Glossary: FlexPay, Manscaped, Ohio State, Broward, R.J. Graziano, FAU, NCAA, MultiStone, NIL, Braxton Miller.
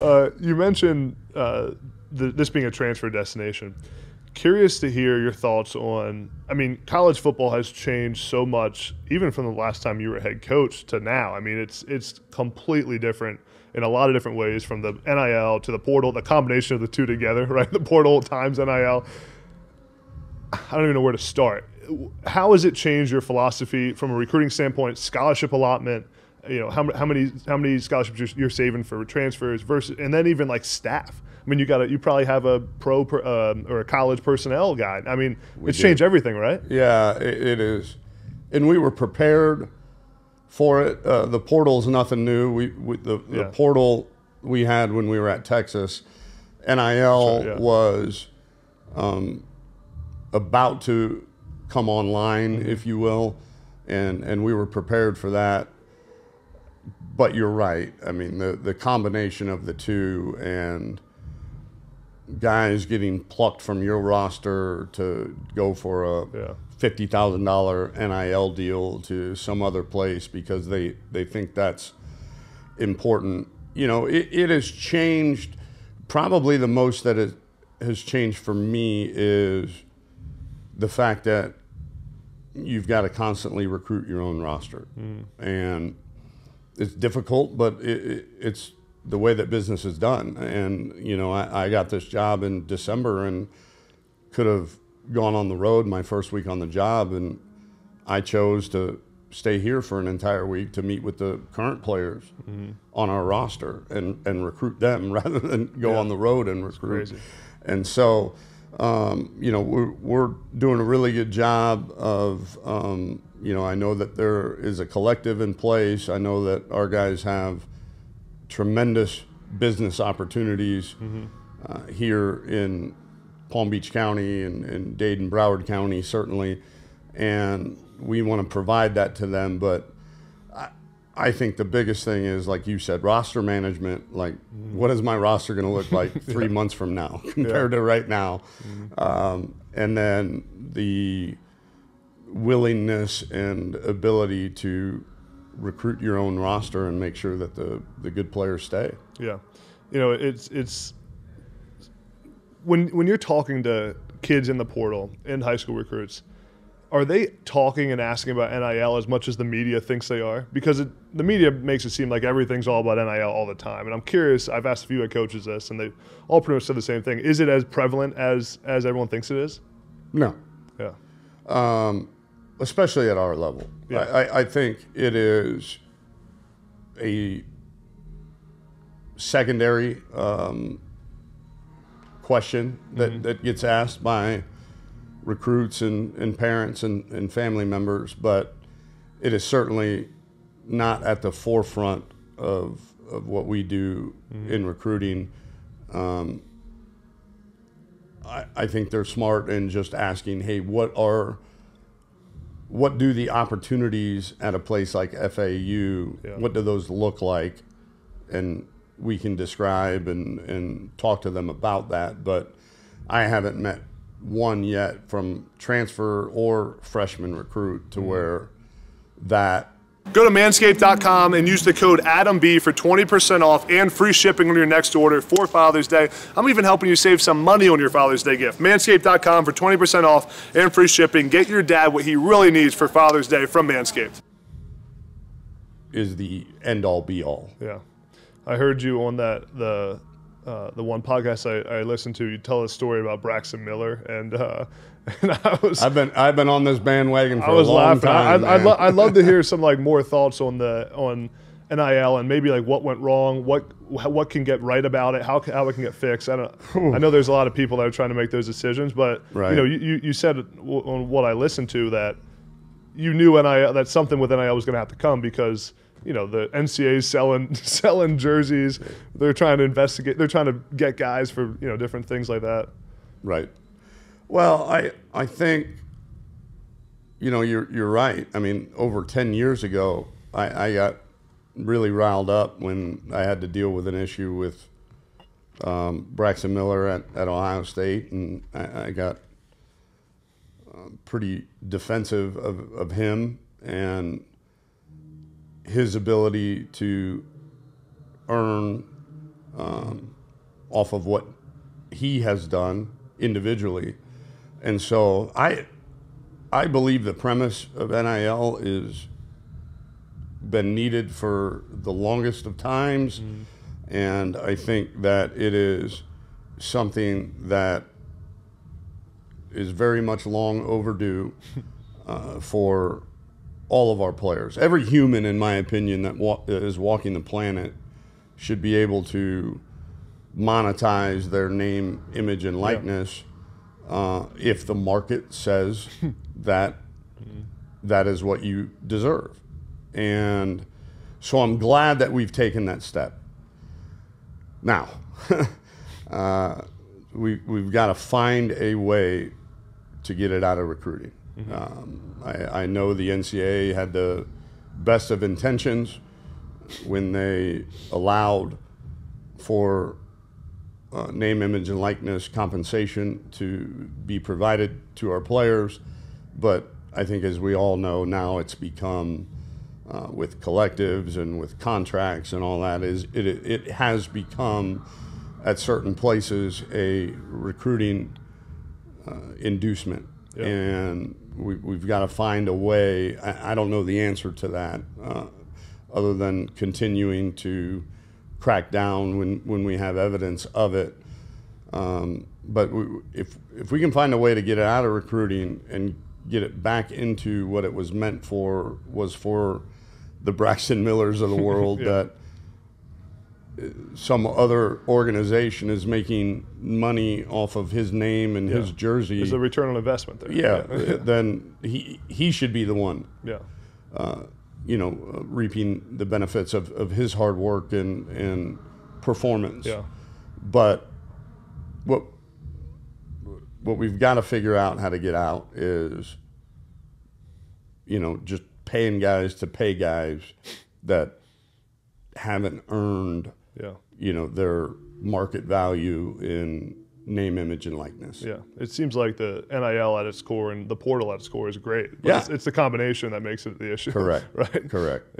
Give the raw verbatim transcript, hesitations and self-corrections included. Uh, you mentioned uh, the, this being a transfer destination. Curious to hear your thoughts on, I mean, college football has changed so much, even from the last time you were head coach to now. I mean, it's it's completely different in a lot of different ways, from the N I L to the portal, the combination of the two together, right? The portal times N I L. I don't even know where to start. How has it changed your philosophy from a recruiting standpoint, scholarship allotment, you know, how, how many how many scholarships you're, you're saving for transfers versus, and then even like staff? I mean, you got you probably have a pro per, um, or a college personnel guy. I mean, we it's do. changed everything, right? Yeah, it, it is, and we were prepared for it. Uh, the portal is nothing new. We, we the, yeah. the portal we had when we were at Texas, N I L sure, yeah. was um, about to come online, mm-hmm. if you will, and and we were prepared for that. But you're right. I mean, the the combination of the two and guys getting plucked from your roster to go for a yeah. fifty thousand dollar N I L deal to some other place because they, they think that's important. You know, it, it has changed. Probably the most that it has changed for me is the fact that you've got to constantly recruit your own roster. Mm. And it's difficult, but it, it, it's the way that business is done. And, you know, I, I got this job in December and could have gone on the road my first week on the job, and I chose to stay here for an entire week to meet with the current players mm-hmm. on our roster and, and recruit them rather than go yeah. on the road and recruit. And so, um, you know, we're, we're doing a really good job of, um, you know, I know that there is a collective in place. I know that our guys have tremendous business opportunities mm-hmm. uh, here in Palm Beach County and, and Dade and Broward County, certainly. And we want to provide that to them. But I, I think the biggest thing is, like you said, roster management. Like, mm-hmm. what is my roster going to look like three yeah. months from now compared yeah. to right now? Mm-hmm. um, and then the willingness and ability to recruit your own roster and make sure that the the good players stay. Yeah, you know, it's it's when when you're talking to kids in the portal and high school recruits, are they talking and asking about N I L as much as the media thinks they are? Because it, the media makes it seem like everything's all about N I L all the time. And I'm curious. I've asked a few head coaches this, and they all pretty much said the same thing. Is it as prevalent as as everyone thinks it is? No. Yeah. Um, especially at our level. Yeah. I, I think it is a secondary um, question that, mm-hmm. that gets asked by recruits and, and parents and, and family members, but it is certainly not at the forefront of, of what we do mm-hmm. in recruiting. Um, I, I think they're smart in just asking, hey, what are... what do the opportunities at a place like F A U, yeah. what do those look like? And we can describe and, and talk to them about that. But I haven't met one yet from transfer or freshman recruit to mm-hmm. where that. Go to manscaped dot com and use the code Adam B for twenty percent off and free shipping on your next order for Father's Day. I'm even helping you save some money on your Father's Day gift. manscaped dot com for twenty percent off and free shipping. Get your dad what he really needs for Father's Day from Manscaped. Is the end all be all. Yeah. I heard you on that, the uh, the one podcast I, I listened to, you tell a story about Braxton Miller and uh, And I was, I've been I've been on this bandwagon for I was a long laughing. time. I, I'd, lo I'd love to hear some like more thoughts on the on N I L and maybe like what went wrong, what what can get right about it, how how it can get fixed. I don't. I know there's a lot of people that are trying to make those decisions, but right. you know, you you said on what I listened to that you knew N I L that something with N I L was going to have to come because. You know, the N C A A's selling selling jerseys. They're trying to investigate. They're trying to get guys for you know different things like that. Right. Well, I I think, you know, you're you're right. I mean, over ten years ago, I, I got really riled up when I had to deal with an issue with um, Braxton Miller at, at Ohio State, and I, I got uh, pretty defensive of, of him and his ability to earn um, off of what he has done individually. And so I, I believe the premise of N I L is been needed for the longest of times. Mm-hmm. And I think that it is something that is very much long overdue uh, for all of our players. Every human, in my opinion, that wa- is walking the planet should be able to monetize their name, image, and likeness. Yeah. uh, if the market says that mm-hmm. that is what you deserve. And so I'm glad that we've taken that step. Now, uh, we, we've got to find a way to get it out of recruiting. Mm-hmm. Um, I, I know the N C double A had the best of intentions when they allowed for uh, name, image, and likeness compensation to be provided to our players. But I think, as we all know, now it's become... Uh, with collectives and with contracts and all that, is it, it has become at certain places a recruiting uh, inducement. Yep. And we, we've got to find a way. I, I don't know the answer to that uh, other than continuing to crack down when, when we have evidence of it. Um, but we, if, if we can find a way to get it out of recruiting and get it back into what it was meant for, was for the Braxton Millers of the world. Yeah. That some other organization is making money off of his name and yeah. his jersey. There's a return on investment there. Yeah, yeah. Then he he should be the one. Yeah, uh, you know, uh, reaping the benefits of, of his hard work and and performance. Yeah, but what what we've got to figure out how to get out is, you know, just paying guys to pay guys that haven't earned, yeah. you know, their market value in name, image, and likeness. Yeah. It seems like the N I L at its core and the portal at its core is great. But yeah. It's, it's the combination that makes it the issue. Correct. Right? Correct.